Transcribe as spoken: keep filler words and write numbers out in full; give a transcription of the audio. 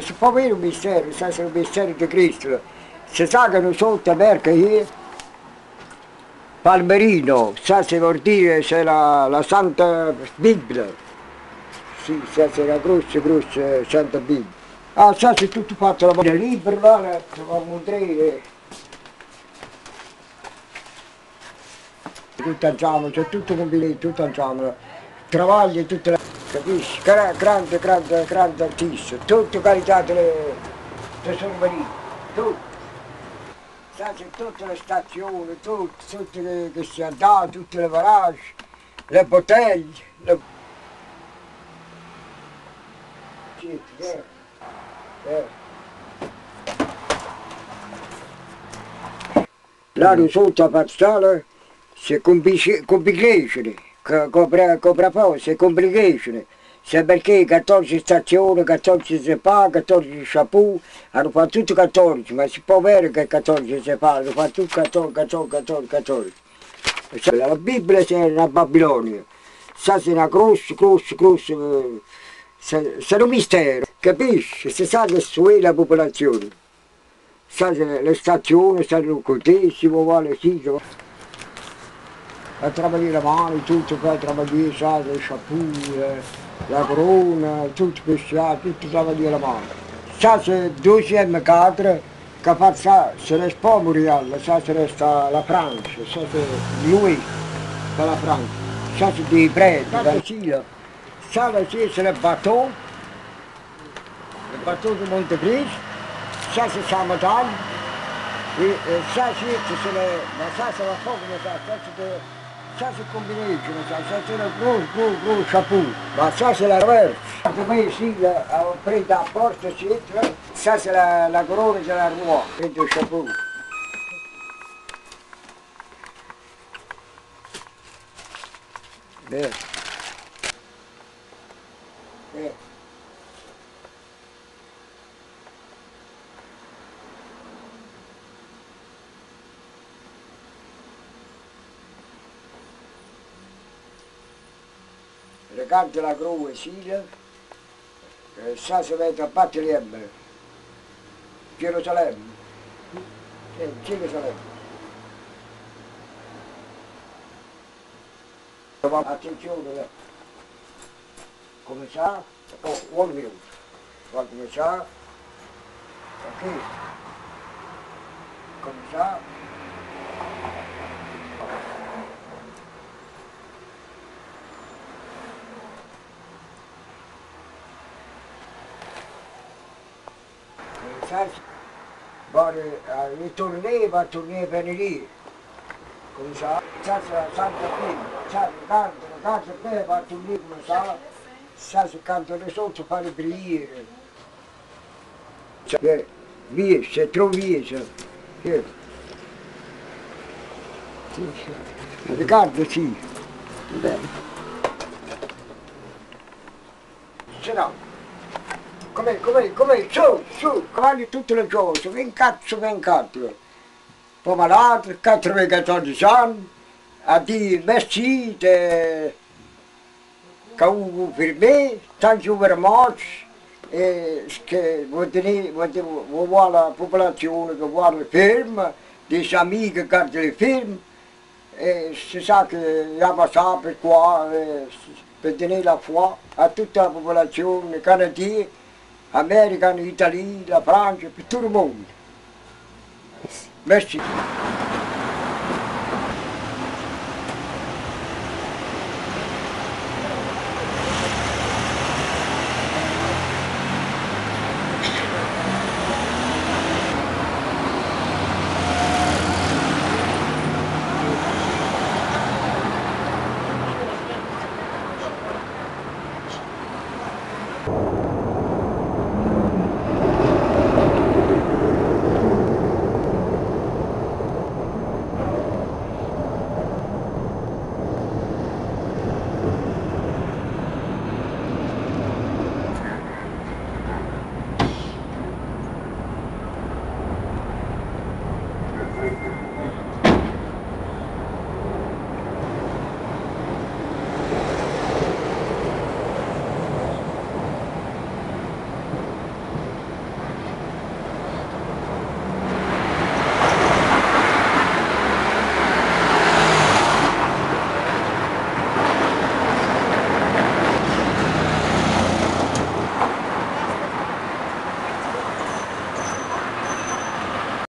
se può avere un mistero, sa se è un mistero di Cristo. Se sa che non so te merca qui, Palmerino, sa se vuol dire c'è la, la Santa Bibbia, sì, sa se è la grossa, grossa Santa Bibbia. Ah, sa se tutto fatto la mano libera, là, se va a mostrare. Tutto insieme, c'è tutto combinato, tutto insieme. Travaglia tutta la... capisci? Grande, grande, grande artista, tutto carità delle... delle sorbarine, tutto. C'è tutte le stazioni, tutto, tutto le, che si è andato, tutte le varage, le bottiglie, le... Sì, sì. Eh. Là non sono a passare, se complicazione, copra poco, se complicazione, se perché quattordici stazioni, quattordici sepà, quattordici shampoo, hanno fatto tutti quattordici, ma si può avere che quattordici sepà, hanno fatto tutti quattordici, quattordici, quattordici, quattordici. La Bibbia c'è la Babilonia, sa se è una grossa, grossa, grossa, se è un mistero. Capisci? Si sa che è la popolazione. Sa che le stazioni stanno con te, si può fare sì. A travagliare la mano, tutto per travagliare, sa, le sciapure, la corona, tutto per sciare, tutto travagliare la mano. Sa se dodici e quattro, che fa, sa, se ne può morire, sa se resta la Francia, sa se lui per la Francia, sa se dei preti, la Sicilia, sa se se ne battono, battuto Montecristo, sa se sa Madame, sa se se le, ma sa se la poco ne sa, sa se sa se combinato, sa sa se la grosso, grosso, grosso chapeau, ma sa se la reversa. Come si prende a porta sinistra, sa se la la corona se la ruota, prende il chapeau. Beh. Beh. Le carte la croce Sile, sa se vede a Battilembre, Gerusalemme, Gerusalemme. Attenzione, come sa, oh, un minuto, va come sa, ok, come sa, va a ritornare, va a tornare per venire. Come sa? Sa se Santa Prima, sa se canta, canta bene, va a tornare come sa. Sa se canta le sotto, fa le preghiere. Che via, se trovi, se... Che... Le canta sì. Bene. Se no. Come, come, come, su, su, cavalli tutte le cose, ventiquattro, ventiquattro. Poi malato, quattordici anni, a dire merci, che ho per me, tanti ubermoci, che vuole la popolazione che vuole le firme, dei amici che hanno le firme, e si sa che la massa per qua, per tenere la foi a tutta la popolazione canadiana, americani, italiani, la Francia, per tutto il mondo. Merci.